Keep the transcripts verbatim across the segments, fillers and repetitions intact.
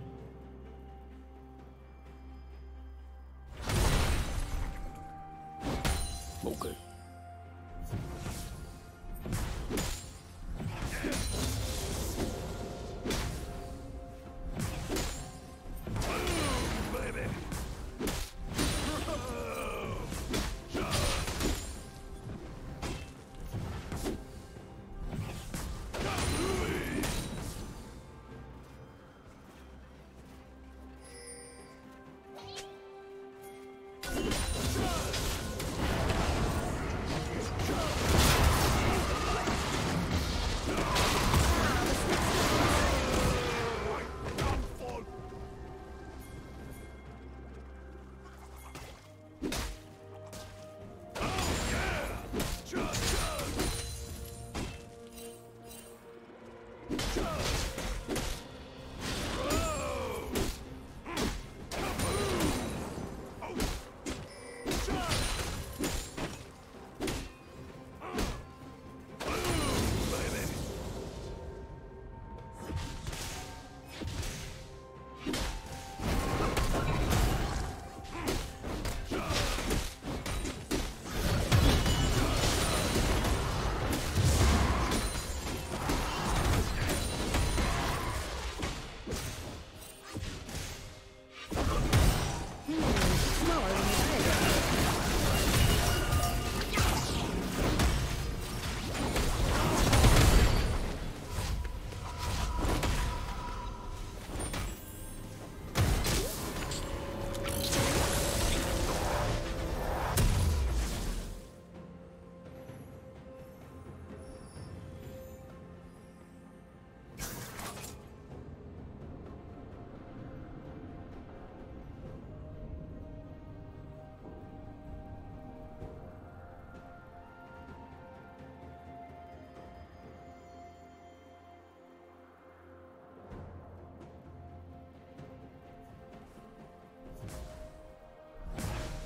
Okay.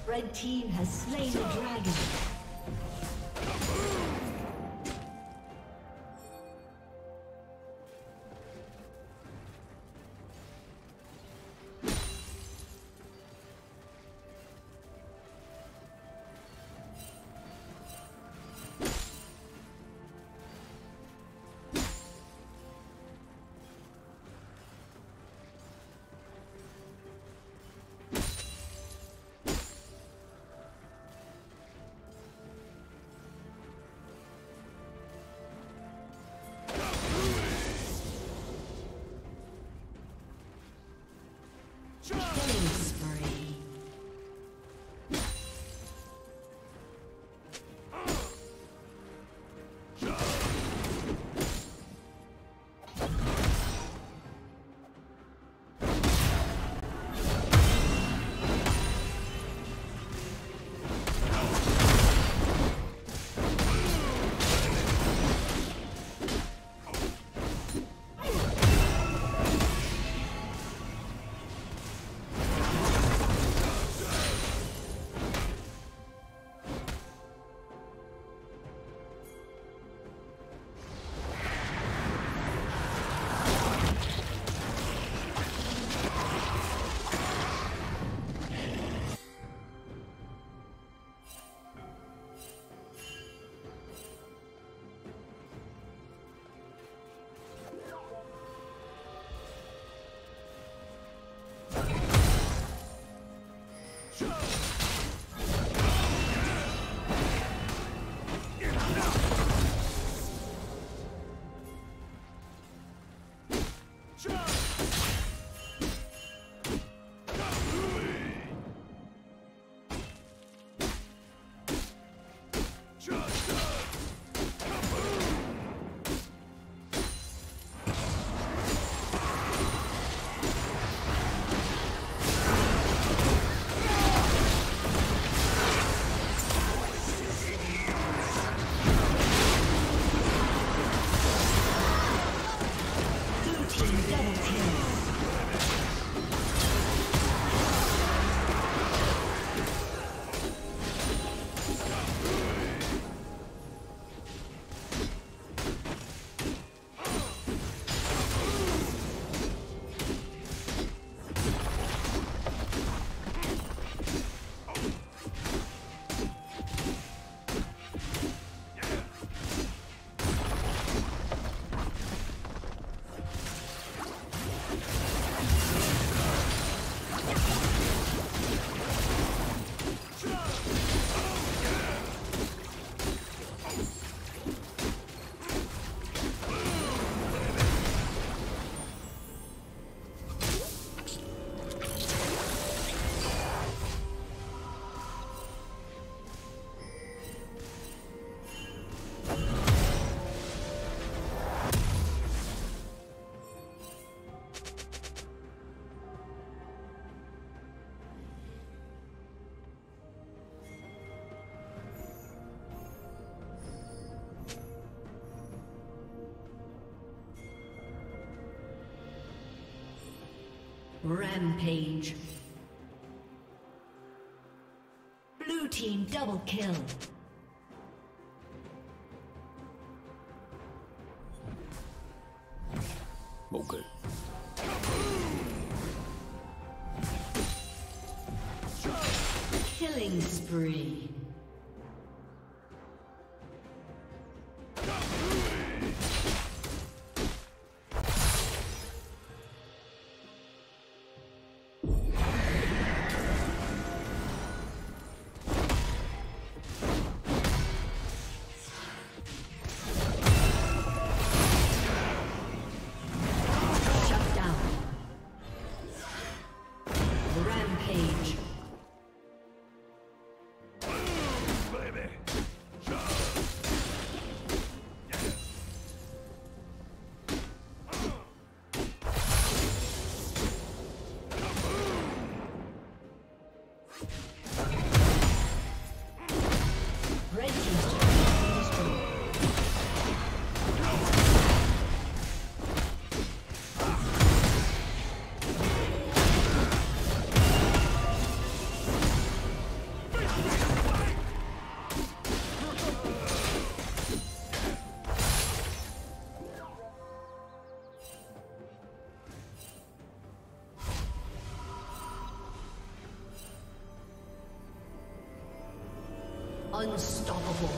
Red team has slain the dragon. Rampage. Blue team double kill. Okay. Killing spree. Unstoppable.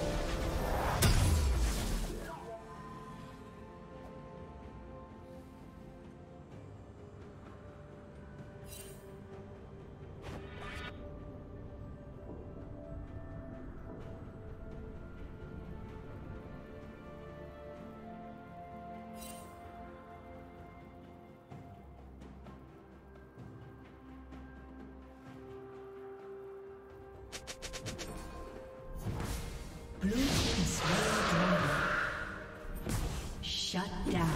Shut down.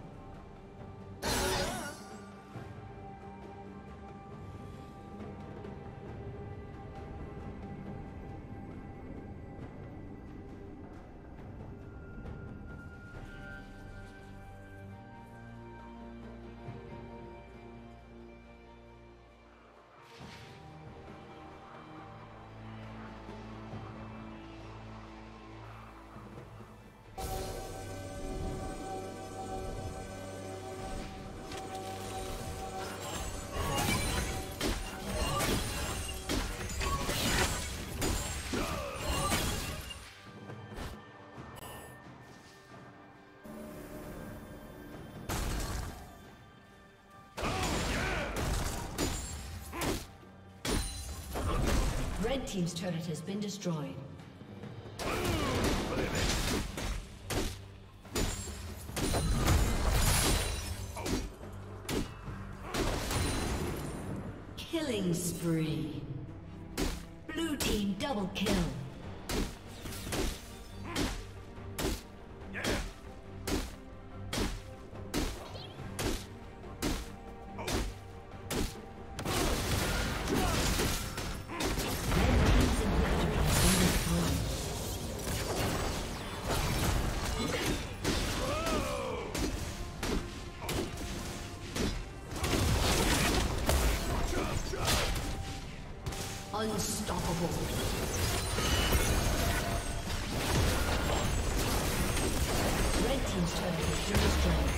Red team's turret has been destroyed. Killing spree. Blue team double kill. Unstoppable. Red team's turret has been destroyed.